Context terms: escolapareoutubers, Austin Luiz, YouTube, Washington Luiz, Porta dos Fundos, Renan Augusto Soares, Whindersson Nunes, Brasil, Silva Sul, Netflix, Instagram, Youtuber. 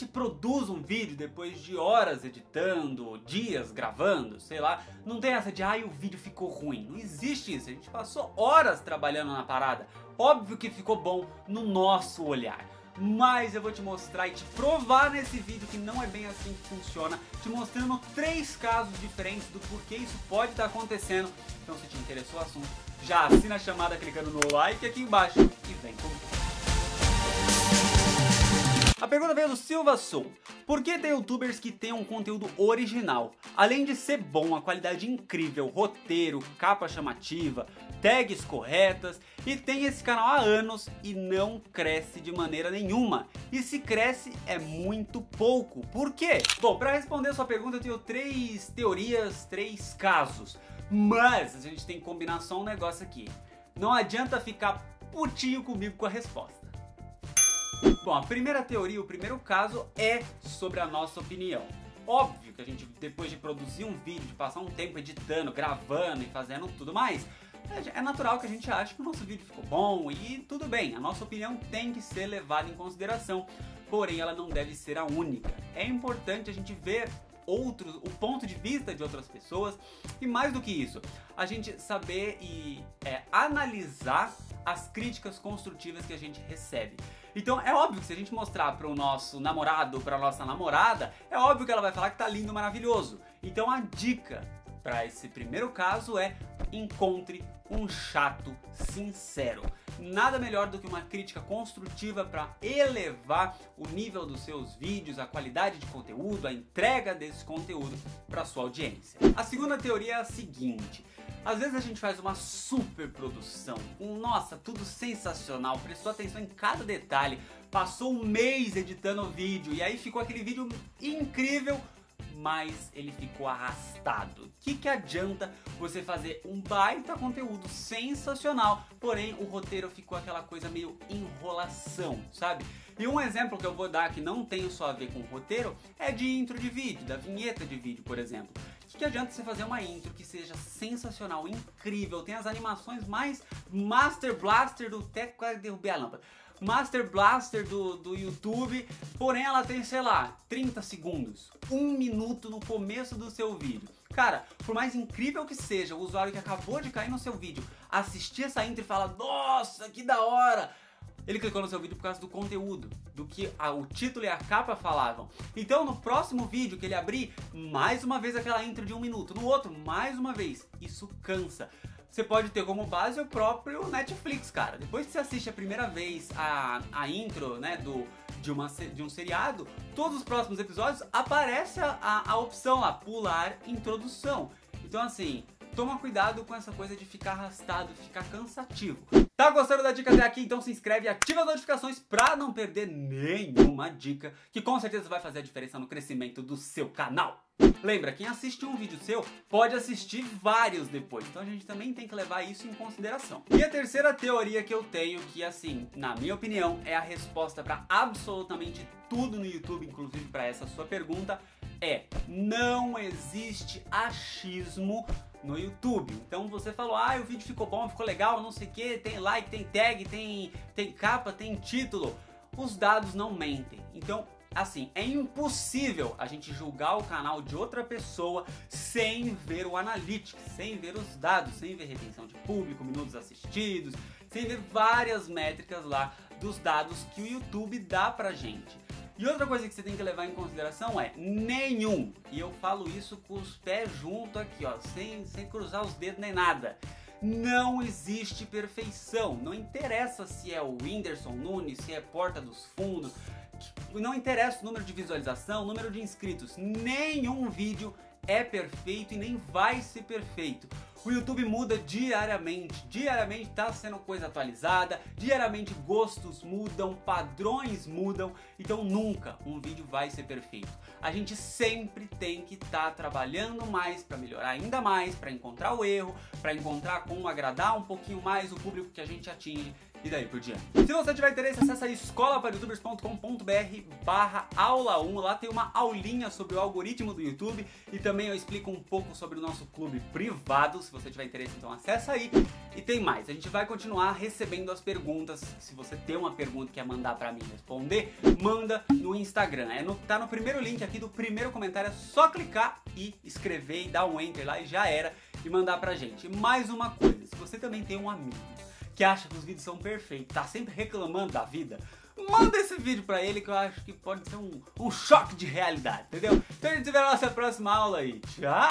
gente produz um vídeo depois de horas editando, dias gravando, sei lá, não tem essa de "ai, o vídeo ficou ruim". Não existe isso, a gente passou horas trabalhando na parada. Óbvio que ficou bom no nosso olhar. Mas eu vou te mostrar e te provar nesse vídeo que não é bem assim que funciona, te mostrando 3 casos diferentes do porquê isso pode estar acontecendo. Então, se te interessou o assunto, já assina a chamada clicando no like aqui embaixo e vem comigo. A pergunta veio do Silva Sul. Por que tem youtubers que têm um conteúdo original? Além de ser bom, a qualidade incrível, roteiro, capa chamativa, tags corretas, e tem esse canal há anos e não cresce de maneira nenhuma. E se cresce, é muito pouco. Por quê? Bom, para responder a sua pergunta, eu tenho 3 teorias, 3 casos. Mas a gente tem que combinar só um negócio aqui. Não adianta ficar putinho comigo com a resposta. Bom, a primeira teoria, o primeiro caso é sobre a nossa opinião. Óbvio que a gente, depois de produzir um vídeo, de passar um tempo editando, gravando e fazendo tudo mais, é natural que a gente ache que o nosso vídeo ficou bom e tudo bem, a nossa opinião tem que ser levada em consideração, porém ela não deve ser a única. É importante a gente ver o ponto de vista de outras pessoas e, mais do que isso, a gente saber e analisar as críticas construtivas que a gente recebe. Então é óbvio que se a gente mostrar para o nosso namorado, para a nossa namorada, é óbvio que ela vai falar que tá lindo, maravilhoso. Então a dica para esse primeiro caso é: encontre um chato sincero. Nada melhor do que uma crítica construtiva para elevar o nível dos seus vídeos, a qualidade de conteúdo, a entrega desse conteúdo para sua audiência. A segunda teoria é a seguinte: às vezes a gente faz uma super produção, nossa, tudo sensacional, prestou atenção em cada detalhe, passou um mês editando o vídeo e aí ficou aquele vídeo incrível, mas ele ficou arrastado. O que adianta você fazer um baita conteúdo sensacional, porém o roteiro ficou aquela coisa meio enrolação, sabe? E um exemplo que eu vou dar que não tem só a ver com o roteiro é de intro de vídeo, da vinheta de vídeo, por exemplo. Que adianta você fazer uma intro que seja sensacional, incrível, tem as animações mais Master Blaster do... até quase derrubei a lâmpada. Master Blaster do YouTube, porém ela tem, sei lá, 30 segundos, 1 minuto no começo do seu vídeo. Cara, por mais incrível que seja, o usuário que acabou de cair no seu vídeo assistir essa intro e falar "nossa, que da hora!", ele clicou no seu vídeo por causa do conteúdo, do que o título e a capa falavam. Então no próximo vídeo que ele abrir, mais uma vez aquela intro de 1 minuto, no outro, mais uma vez. Isso cansa. Você pode ter como base o próprio Netflix, cara. Depois que você assiste a primeira vez a intro, né, de um seriado, todos os próximos episódios aparece a opção lá, pular introdução. Então assim, toma cuidado com essa coisa de ficar arrastado, ficar cansativo. Tá gostando da dica até aqui? Então se inscreve e ativa as notificações pra não perder nenhuma dica, que com certeza vai fazer a diferença no crescimento do seu canal. Lembra, quem assiste um vídeo seu pode assistir vários depois, então a gente também tem que levar isso em consideração. E a terceira teoria que eu tenho, que assim, na minha opinião, é a resposta pra absolutamente tudo no YouTube, inclusive pra essa sua pergunta, é: não existe achismo no YouTube. Então você falou: ah, o vídeo ficou bom, ficou legal, não sei o que, tem like, tem tag, tem capa, tem título. Os dados não mentem. Então, assim, é impossível a gente julgar o canal de outra pessoa sem ver o analytics, sem ver os dados, sem ver retenção de público, minutos assistidos, sem ver várias métricas lá dos dados que o YouTube dá pra gente. E outra coisa que você tem que levar em consideração é: nenhum, e eu falo isso com os pés junto aqui, ó, sem cruzar os dedos nem nada, não existe perfeição. Não interessa se é o Whindersson Nunes, se é Porta dos Fundos, não interessa o número de visualização, o número de inscritos, nenhum vídeo é perfeito e nem vai ser perfeito. O YouTube muda diariamente, diariamente tá sendo coisa atualizada, diariamente gostos mudam, padrões mudam, então nunca um vídeo vai ser perfeito. A gente sempre tem que estar trabalhando mais para melhorar ainda mais, para encontrar o erro, para encontrar como agradar um pouquinho mais o público que a gente atinge, e daí por diante. Se você tiver interesse, acessa escolapareoutubers.com.br/aula1. Lá tem uma aulinha sobre o algoritmo do YouTube e também eu explico um pouco sobre o nosso clube privado. Se você tiver interesse, então acessa aí. E tem mais, a gente vai continuar recebendo as perguntas. Se você tem uma pergunta que quer mandar pra mim responder, manda no Instagram. Tá no primeiro link aqui do primeiro comentário, é só clicar e escrever e dar um enter lá e já era, e mandar pra gente. E mais uma coisa, se você também tem um amigo que acha que os vídeos são perfeitos, tá sempre reclamando da vida, manda esse vídeo pra ele que eu acho que pode ser um choque de realidade, entendeu? Então a gente se vê na nossa próxima aula e tchau!